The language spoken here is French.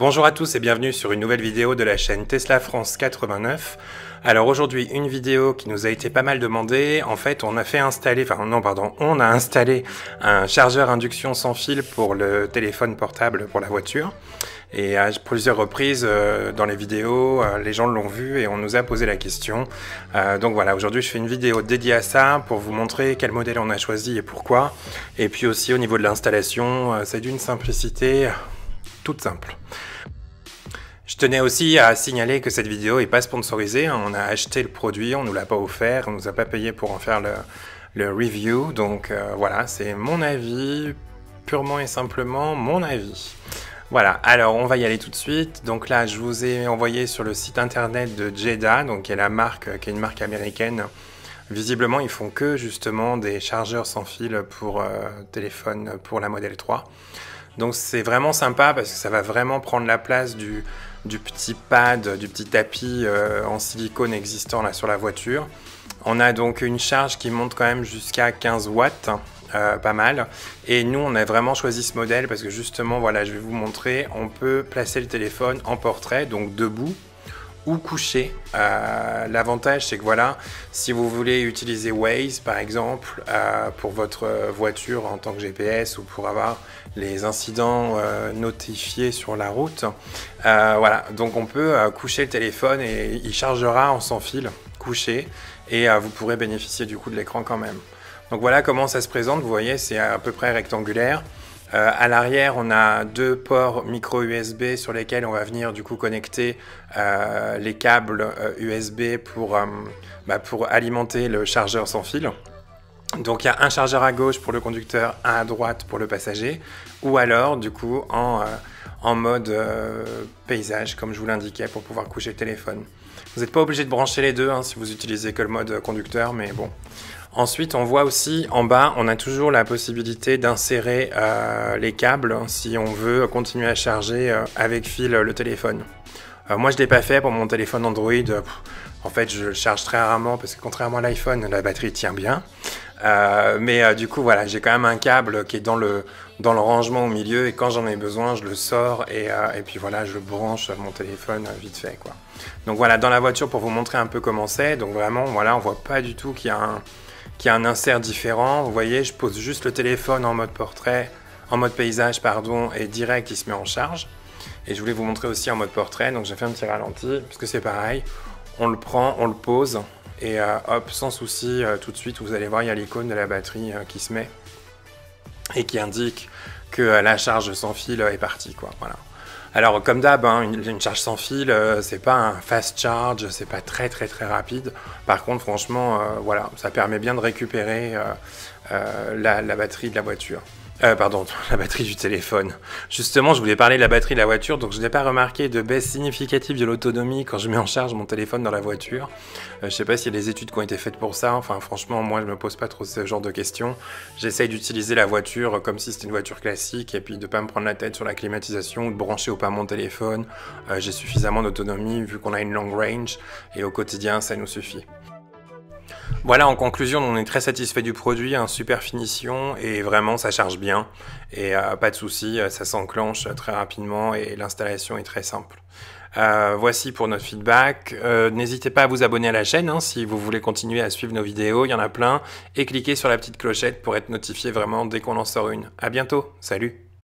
Bonjour à tous et bienvenue sur une nouvelle vidéo de la chaîne Tesla France 89. Alors aujourd'hui, une vidéo qui nous a été pas mal demandée. En fait, on a installé un chargeur induction sans fil pour le téléphone portable pour la voiture. Et à plusieurs reprises dans les vidéos, les gens l'ont vu et on nous a posé la question. Donc voilà, aujourd'hui je fais une vidéo dédiée à ça pour vous montrer quel modèle on a choisi et pourquoi. Et puis aussi au niveau de l'installation, c'est d'une simplicité toute simple. Je tenais aussi à signaler que cette vidéo n'est pas sponsorisée. On a acheté le produit, on ne nous l'a pas offert, on ne nous a pas payé pour en faire le review. Donc voilà, c'est mon avis, purement et simplement mon avis. Voilà, alors on va y aller tout de suite. Donc là, je vous ai envoyé sur le site internet de Jeda, donc qui est une marque américaine. Visiblement, ils font que justement des chargeurs sans fil pour téléphone pour la Model 3. Donc c'est vraiment sympa parce que ça va vraiment prendre la place du petit pad, du petit tapis en silicone existant là sur la voiture. On a donc une charge qui monte quand même jusqu'à 15 watts, pas mal. Et nous, on a vraiment choisi ce modèle parce que justement, voilà, je vais vous montrer, on peut placer le téléphone en portrait, donc debout ou couché. L'avantage, c'est que voilà, si vous voulez utiliser Waze par exemple pour votre voiture en tant que GPS ou pour avoir les incidents notifiés sur la route, voilà, donc on peut coucher le téléphone et il chargera en sans fil couché et vous pourrez bénéficier du coup de l'écran quand même. Donc voilà comment ça se présente, vous voyez, c'est à peu près rectangulaire. À l'arrière, on a deux ports micro USB sur lesquels on va venir du coup connecter les câbles USB pour alimenter le chargeur sans fil. Donc il y a un chargeur à gauche pour le conducteur, un à droite pour le passager, ou alors du coup en mode paysage comme je vous l'indiquais pour pouvoir coucher le téléphone. Vous n'êtes pas obligé de brancher les deux hein, si vous utilisez que le mode conducteur, mais bon. Ensuite, on voit aussi en bas, on a toujours la possibilité d'insérer les câbles si on veut continuer à charger avec fil le téléphone. Moi, je ne l'ai pas fait pour mon téléphone Android. En fait, je le charge très rarement parce que contrairement à l'iPhone, la batterie tient bien. Mais du coup, voilà, j'ai quand même un câble qui est dans le rangement au milieu et quand j'en ai besoin, je le sors et puis voilà, je branche mon téléphone vite fait, quoi. Donc voilà, dans la voiture, pour vous montrer un peu comment c'est. Donc vraiment, voilà, on voit pas du tout qu'il y a un insert différent. Vous voyez, je pose juste le téléphone en mode portrait, en mode paysage, pardon, et direct, il se met en charge. Et je voulais vous montrer aussi en mode portrait, donc j'ai fait un petit ralenti, parce que c'est pareil. On le prend, on le pose, et hop, sans souci, tout de suite, vous allez voir, il y a l'icône de la batterie qui se met et qui indique que la charge sans fil est partie, quoi, voilà. Alors comme d'hab, hein, une charge sans fil, c'est pas un fast charge, c'est pas très rapide. Par contre, franchement, voilà, ça permet bien de récupérer la batterie de la voiture. Pardon, la batterie du téléphone. Justement, je voulais parler de la batterie de la voiture, donc je n'ai pas remarqué de baisse significative de l'autonomie quand je mets en charge mon téléphone dans la voiture. Je sais pas s'il y a des études qui ont été faites pour ça. Enfin, franchement, moi, je me pose pas trop ce genre de questions. J'essaye d'utiliser la voiture comme si c'était une voiture classique et puis de pas me prendre la tête sur la climatisation ou de brancher ou pas mon téléphone. J'ai suffisamment d'autonomie vu qu'on a une long range et au quotidien, ça nous suffit. Voilà, en conclusion, on est très satisfait du produit, hein, super finition et vraiment ça charge bien et pas de souci, ça s'enclenche très rapidement et l'installation est très simple. Voici pour notre feedback. N'hésitez pas à vous abonner à la chaîne hein, si vous voulez continuer à suivre nos vidéos, il y en a plein, et cliquez sur la petite clochette pour être notifié vraiment dès qu'on en sort une. À bientôt, salut!